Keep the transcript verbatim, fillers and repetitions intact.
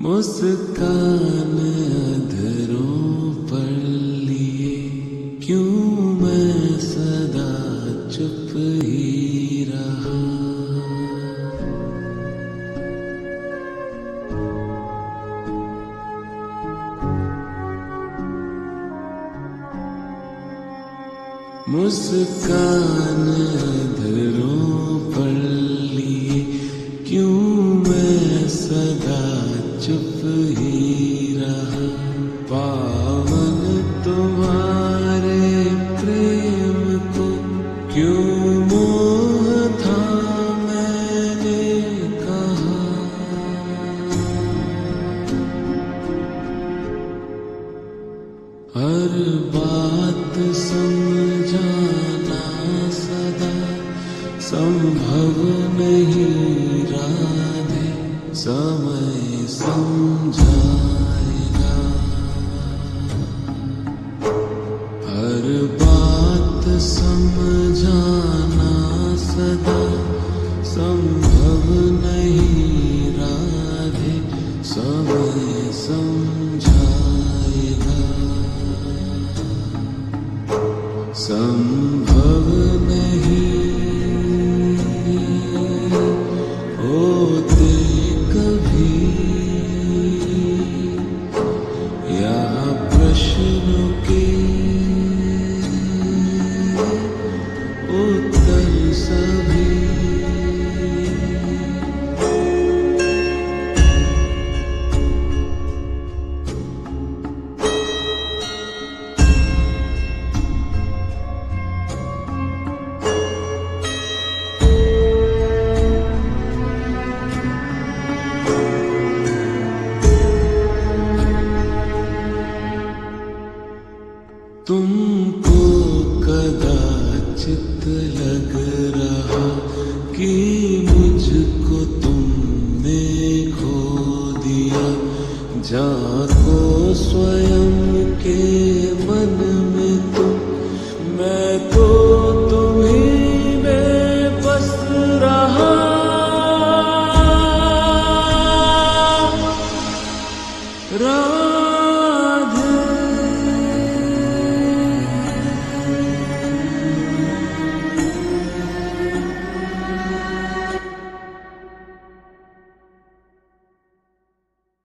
मुस्कान अधरों पर लिए क्यों मैं सदा चुप ही रहा। मुस्कान अधरों पर लिए क्यों मैं सदा चुप ही रहा। पावन तुम्हारे प्रेम को क्यों मोह था मैंने कहा। हर बात समझाना सदा संभव नहीं राधे, समय समझाएगा। हर बात समझाना सदा संभव नहीं राधे, समय समझाएगा। संभव नहीं होते कभी यह प्रश्नों के उत्तर सभी। तुमको कदाचित लग रहा कि मुझको तुमने खो दिया। जाको स्वयं के मन में तुम, मैं तो